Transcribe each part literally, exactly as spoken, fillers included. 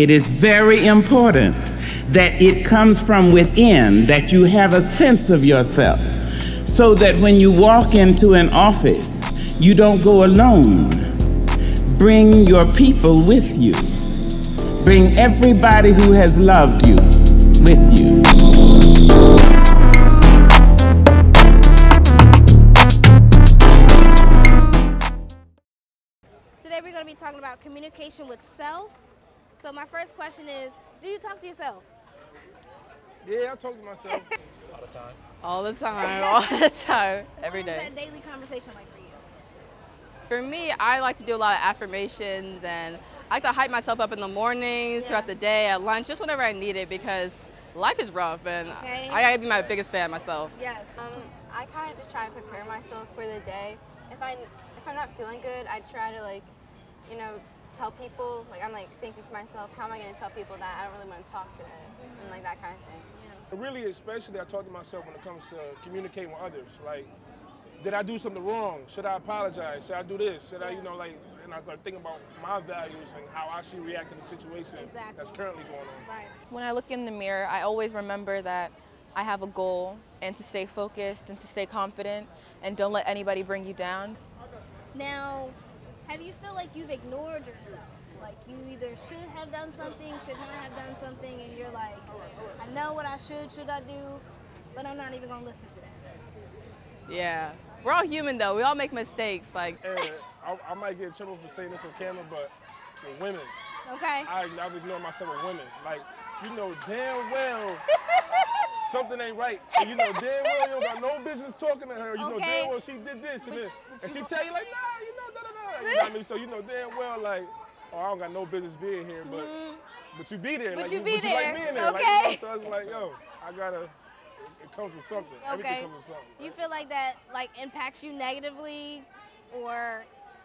It is very important that it comes from within, that you have a sense of yourself, so that when you walk into an office, you don't go alone. Bring your people with you. Bring everybody who has loved you with you. Today we're going to be talking about communication with self. So my first question is, do you talk to yourself? Yeah, I talk to myself. All the time. All the time, all the time, every day. What is that daily conversation like for you? For me, I like to do a lot of affirmations, and I like to hype myself up in the mornings, yeah. throughout the day, at lunch, just whenever I need it, because life is rough, and okay. I gotta be my biggest fan myself. Yes. Um, I kind of just try to prepare myself for the day. If I if I'm not feeling good, I try to, like, you know, tell people, like, I'm like thinking to myself, how am I gonna tell people that I don't really want to talk today, and like that kind of thing. Yeah. Really, especially I talk to myself when it comes to communicating with others. Like, did I do something wrong? Should I apologize? Should I do this? Should yeah. I, you know, like, and I start thinking about my values and how I should react to the situation exactly. that's currently going on. Right. When I look in the mirror, I always remember that I have a goal, and to stay focused and to stay confident, and don't let anybody bring you down. Now, have you feel like you've ignored yourself? Like, you either should have done something, should not have done something, and you're like, I know what I should, should I do, but I'm not even going to listen to that. Yeah. We're all human, though. We all make mistakes. Like, and I, I might get in trouble for saying this on camera, but with women. Okay. I, I've ignored myself with women. Like, you know damn well something ain't right. And you know damn well you don't got no business talking to her. You okay. know damn well she did this and which, this. And she tell you, like, nah, you know, da da da. You know what I mean? So you know damn well, like, oh, I don't got no business being here, but mm. but you be there. But like, you be but there. You like being there. Okay. Like, you know, so I was like, yo, I gotta. It comes with something. Okay. Everything comes with something. Right? You feel like that, like, impacts you negatively, or?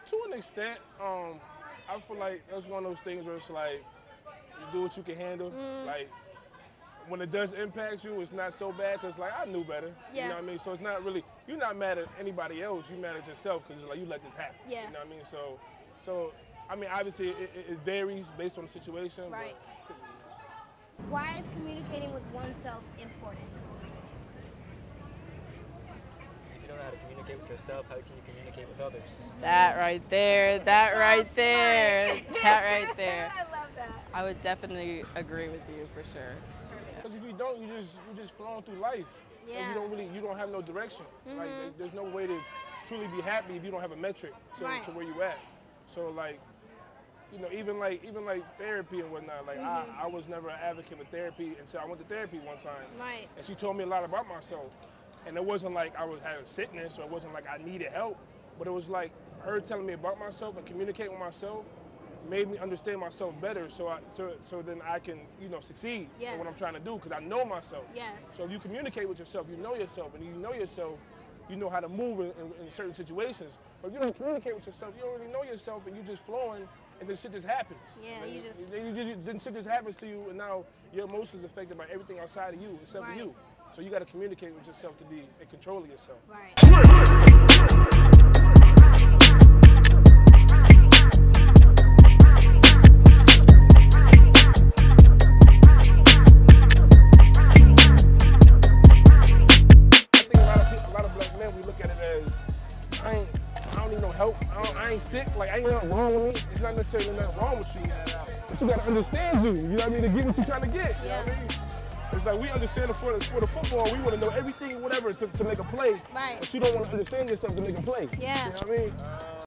To an extent, um, I feel like that's one of those things where it's like, you do what you can handle. Mm. Like, when it does impact you, it's not so bad, because, like, I knew better. Yeah. You know what I mean? So it's not really, you're not mad at anybody else, you're mad at yourself, because, like, you let this happen. Yeah. You know what I mean? So, so I mean, obviously, it, it, it varies based on the situation. Right. But, why is communicating with oneself important? If you don't know how to communicate with yourself, how can you communicate with others? That right there, that right there, that right there. I love that. I would definitely agree with you for sure. Because if you don't, you just you just flowing through life. Yeah. And you don't really, you don't have no direction. Mm-hmm. Like, there's no way to truly be happy if you don't have a metric to, right. to where you at. So, like, you know, even like even like therapy and whatnot. Like, mm-hmm. I I was never an advocate of therapy until I went to therapy one time. Right. And she told me a lot about myself. And it wasn't like I was had a sickness, or it wasn't like I needed help, but it was like her telling me about myself and communicating with myself made me understand myself better, so I so so then I can, you know, succeed yes. in what I'm trying to do, because I know myself. Yes. So if you communicate with yourself, you know yourself, and you know yourself, you know how to move in, in, in certain situations. But if you don't communicate with yourself, you don't really know yourself, and you're just flowing, and then shit just happens. Yeah, and you just... Then, you just, then shit just happens to you, and now your emotions are affected by everything outside of you, except right. for you. So you got to communicate with yourself to be in control of yourself. Right. I think a lot of people, a lot of black men, we look at it as, I ain't, I don't need no help. I, don't, I ain't sick. Like, I ain't nothing wrong with me. It's not necessarily nothing wrong with you. But you got to understand you. You know what I mean? To get what you're trying to get. You know what I mean? It's like, we understand it for the, for the football, we want to know everything, whatever, to, to make a play. Right. But you don't want to understand yourself to make a play. Yeah. You know what I mean?